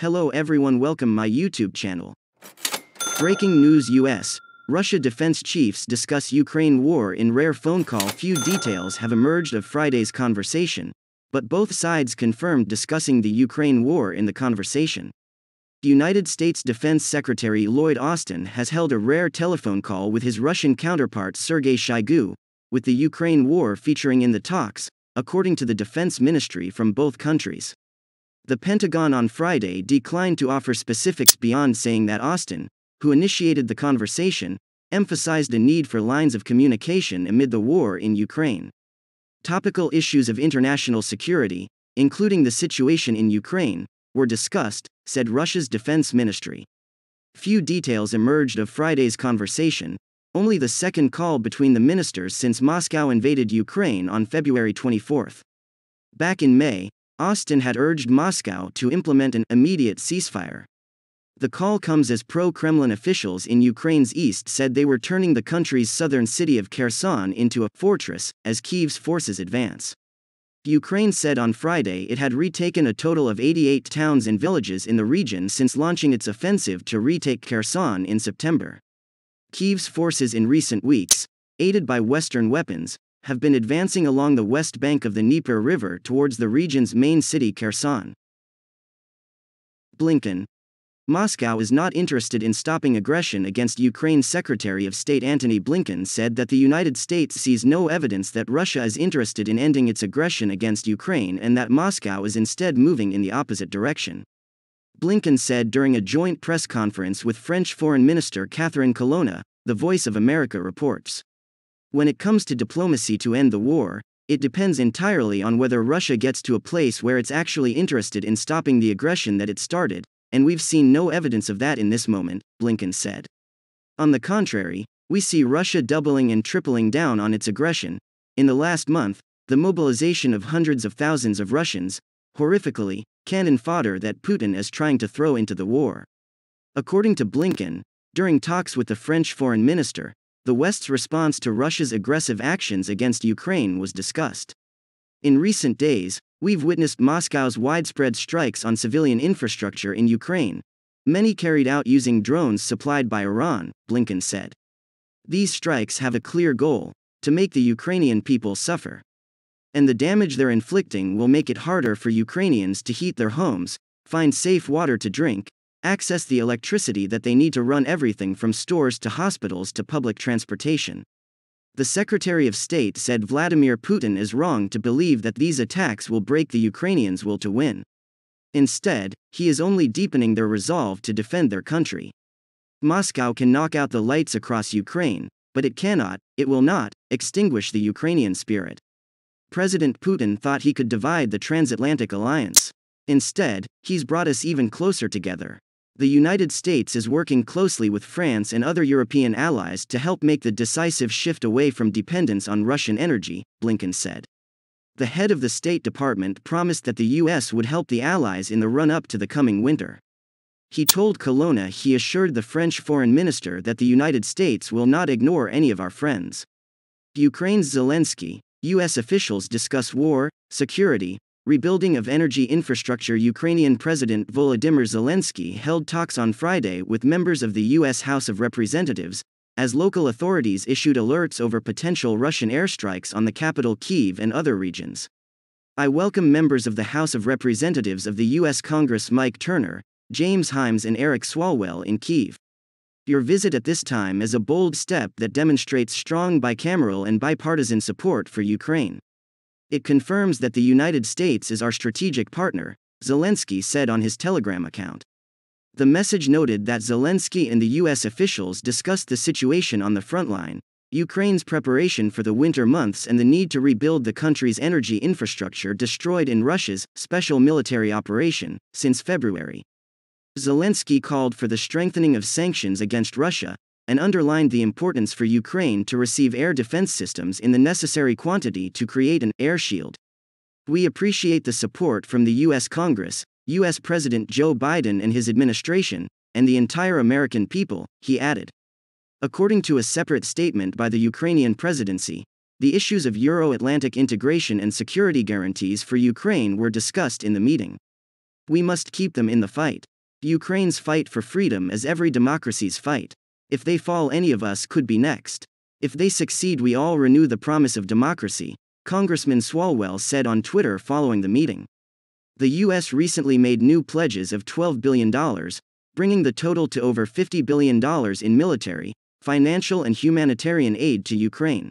Hello everyone, welcome my YouTube channel. Breaking news: US, Russia defense chiefs discuss Ukraine war in rare phone call. Few details have emerged of Friday's conversation, but both sides confirmed discussing the Ukraine war in the conversation. United States Defense Secretary Lloyd Austin has held a rare telephone call with his Russian counterpart Sergei Shaigu, with the Ukraine war featuring in the talks, according to the defense ministry from both countries. The Pentagon on Friday declined to offer specifics beyond saying that Austin, who initiated the conversation, emphasized a need for lines of communication amid the war in Ukraine. Topical issues of international security, including the situation in Ukraine, were discussed, said Russia's defense ministry. Few details emerged of Friday's conversation, only the second call between the ministers since Moscow invaded Ukraine on February 24. Back in May, Austin had urged Moscow to implement an immediate ceasefire. The call comes as pro-Kremlin officials in Ukraine's east said they were turning the country's southern city of Kherson into a fortress as Kyiv's forces advance. Ukraine said on Friday it had retaken a total of 88 towns and villages in the region since launching its offensive to retake Kherson in September. Kyiv's forces in recent weeks, aided by Western weapons, have been advancing along the west bank of the Dnieper River towards the region's main city Kherson. Blinken. Moscow is not interested in stopping aggression against Ukraine. Secretary of State Antony Blinken said that the United States sees no evidence that Russia is interested in ending its aggression against Ukraine and that Moscow is instead moving in the opposite direction. Blinken said during a joint press conference with French Foreign Minister Catherine Colonna, The Voice of America reports. When it comes to diplomacy to end the war, it depends entirely on whether Russia gets to a place where it's actually interested in stopping the aggression that it started, and we've seen no evidence of that in this moment, Blinken said. On the contrary, we see Russia doubling and tripling down on its aggression. In the last month, the mobilization of hundreds of thousands of Russians, horrifically, cannon fodder that Putin is trying to throw into the war. According to Blinken, during talks with the French foreign minister, the West's response to Russia's aggressive actions against Ukraine was discussed. In recent days, we've witnessed Moscow's widespread strikes on civilian infrastructure in Ukraine, many carried out using drones supplied by Iran, Blinken said. These strikes have a clear goal: to make the Ukrainian people suffer. And the damage they're inflicting will make it harder for Ukrainians to heat their homes, find safe water to drink, access the electricity that they need to run everything from stores to hospitals to public transportation. The Secretary of State said Vladimir Putin is wrong to believe that these attacks will break the Ukrainians' will to win. Instead, he is only deepening their resolve to defend their country. Moscow can knock out the lights across Ukraine, but it will not, extinguish the Ukrainian spirit. President Putin thought he could divide the transatlantic alliance. Instead, he's brought us even closer together. The United States is working closely with France and other European allies to help make the decisive shift away from dependence on Russian energy, Blinken said. The head of the State Department promised that the U.S. would help the allies in the run-up to the coming winter. He told Colonna he assured the French foreign minister that the United States will not ignore any of our friends. Ukraine's Zelensky. U.S. officials discuss war, security, rebuilding of energy infrastructure. Ukrainian President Volodymyr Zelensky held talks on Friday with members of the U.S. House of Representatives, as local authorities issued alerts over potential Russian airstrikes on the capital Kyiv and other regions. I welcome members of the House of Representatives of the U.S. Congress Mike Turner, James Himes and Eric Swalwell in Kyiv. Your visit at this time is a bold step that demonstrates strong bicameral and bipartisan support for Ukraine. It confirms that the United States is our strategic partner, Zelensky said on his Telegram account. The message noted that Zelensky and the U.S. officials discussed the situation on the front line, Ukraine's preparation for the winter months and the need to rebuild the country's energy infrastructure destroyed in Russia's special military operation since February. Zelensky called for the strengthening of sanctions against Russia, and underlined the importance for Ukraine to receive air defense systems in the necessary quantity to create an air shield. We appreciate the support from the U.S. Congress, U.S. President Joe Biden and his administration, and the entire American people, he added. According to a separate statement by the Ukrainian presidency, the issues of Euro-Atlantic integration and security guarantees for Ukraine were discussed in the meeting. We must keep them in the fight. Ukraine's fight for freedom is every democracy's fight. If they fall, any of us could be next. If they succeed, we all renew the promise of democracy, Congressman Swalwell said on Twitter following the meeting. The U.S. recently made new pledges of $12 billion, bringing the total to over $50 billion in military, financial and humanitarian aid to Ukraine.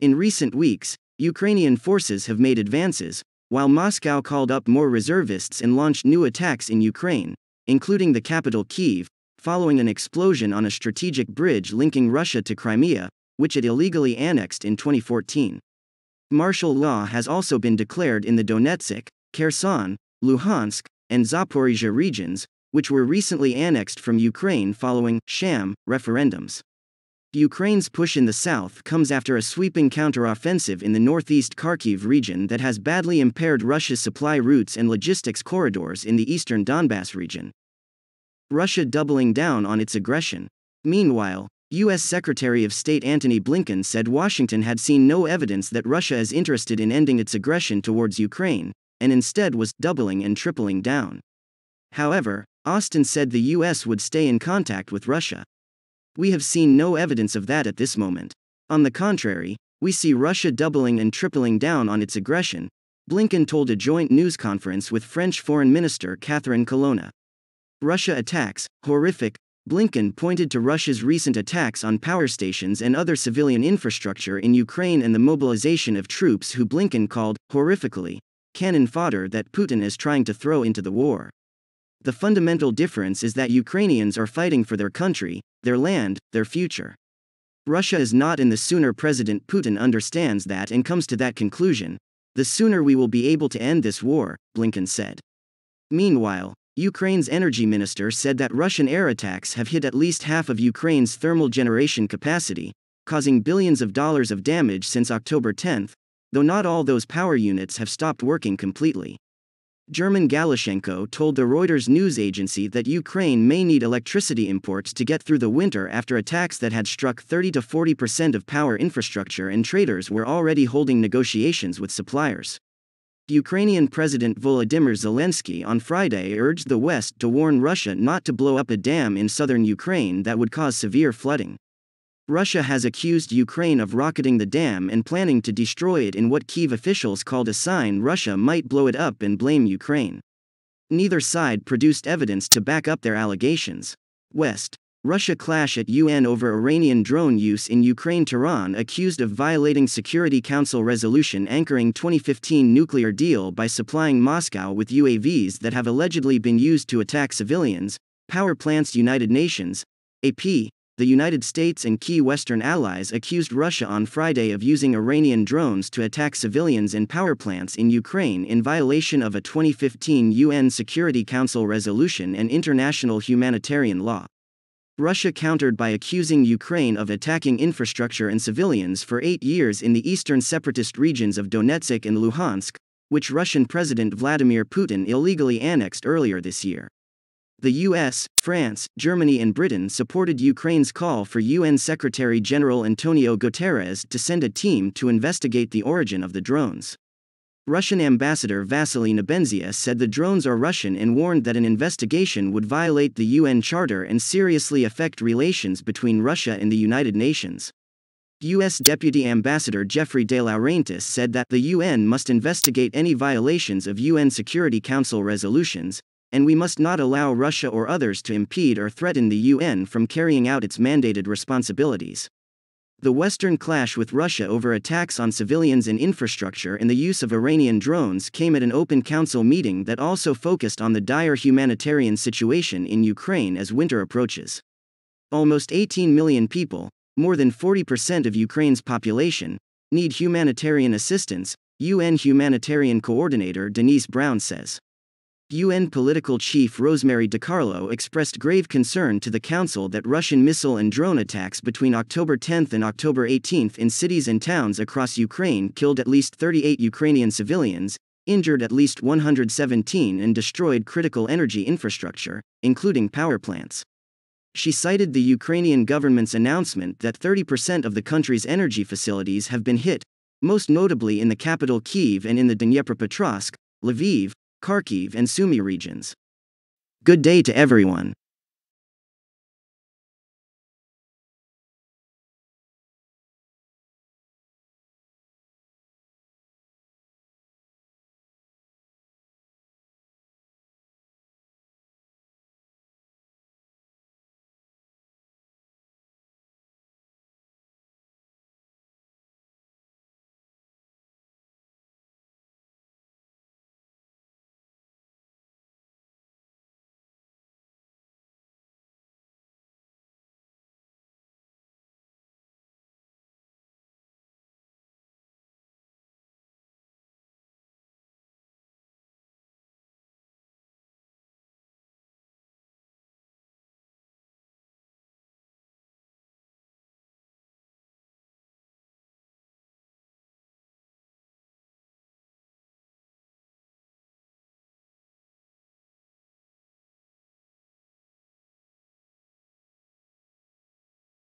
In recent weeks, Ukrainian forces have made advances, while Moscow called up more reservists and launched new attacks in Ukraine, including the capital Kyiv, following an explosion on a strategic bridge linking Russia to Crimea, which it illegally annexed in 2014. Martial law has also been declared in the Donetsk, Kherson, Luhansk, and Zaporizhzhia regions, which were recently annexed from Ukraine following sham referendums. Ukraine's push in the south comes after a sweeping counteroffensive in the northeast Kharkiv region that has badly impaired Russia's supply routes and logistics corridors in the eastern Donbass region. Russia doubling down on its aggression. Meanwhile, U.S. Secretary of State Antony Blinken said Washington had seen no evidence that Russia is interested in ending its aggression towards Ukraine, and instead was doubling and tripling down. However, Austin said the U.S. would stay in contact with Russia. We have seen no evidence of that at this moment. On the contrary, we see Russia doubling and tripling down on its aggression, Blinken told a joint news conference with French Foreign Minister Catherine Colonna. Russia attacks, horrific. Blinken pointed to Russia's recent attacks on power stations and other civilian infrastructure in Ukraine and the mobilization of troops who Blinken called, horrifically, cannon fodder that Putin is trying to throw into the war. The fundamental difference is that Ukrainians are fighting for their country, their land, their future. Russia is not, and the sooner President Putin understands that and comes to that conclusion, the sooner we will be able to end this war, Blinken said. Meanwhile, Ukraine's energy minister said that Russian air attacks have hit at least half of Ukraine's thermal generation capacity, causing billions of dollars of damage since October 10, though not all those power units have stopped working completely. Herman Galushchenko told the Reuters news agency that Ukraine may need electricity imports to get through the winter after attacks that had struck 30% to 40% of power infrastructure, and traders were already holding negotiations with suppliers. Ukrainian President Volodymyr Zelensky on Friday urged the West to warn Russia not to blow up a dam in southern Ukraine that would cause severe flooding. Russia has accused Ukraine of rocketing the dam and planning to destroy it in what Kyiv officials called a sign Russia might blow it up, and blame Ukraine. Neither side produced evidence to back up their allegations. West-Russia clash at UN over Iranian drone use in Ukraine. Tehran accused of violating Security Council resolution anchoring 2015 nuclear deal by supplying Moscow with UAVs that have allegedly been used to attack civilians, power plants. United Nations, AP, the United States and key Western allies accused Russia on Friday of using Iranian drones to attack civilians and power plants in Ukraine in violation of a 2015 UN Security Council resolution and international humanitarian law. Russia countered by accusing Ukraine of attacking infrastructure and civilians for 8 years in the eastern separatist regions of Donetsk and Luhansk, which Russian President Vladimir Putin illegally annexed earlier this year. The U.S., France, Germany and Britain supported Ukraine's call for UN Secretary-General Antonio Guterres to send a team to investigate the origin of the drones. Russian Ambassador Vasily Nebenzia said the drones are Russian and warned that an investigation would violate the UN Charter and seriously affect relations between Russia and the United Nations. U.S. Deputy Ambassador Jeffrey De Laurentis said that the UN must investigate any violations of UN Security Council resolutions, and we must not allow Russia or others to impede or threaten the UN from carrying out its mandated responsibilities. The Western clash with Russia over attacks on civilians and infrastructure and the use of Iranian drones came at an open council meeting that also focused on the dire humanitarian situation in Ukraine as winter approaches. Almost 18 million people, more than 40% of Ukraine's population, need humanitarian assistance, UN Humanitarian Coordinator Denise Brown says. UN political chief Rosemary DiCarlo expressed grave concern to the council that Russian missile and drone attacks between October 10 and October 18 in cities and towns across Ukraine killed at least 38 Ukrainian civilians, injured at least 117 and destroyed critical energy infrastructure, including power plants. She cited the Ukrainian government's announcement that 30% of the country's energy facilities have been hit, most notably in the capital Kyiv and in the Dnipropetrovsk, Lviv, Kharkiv and Sumy regions. Good day to everyone.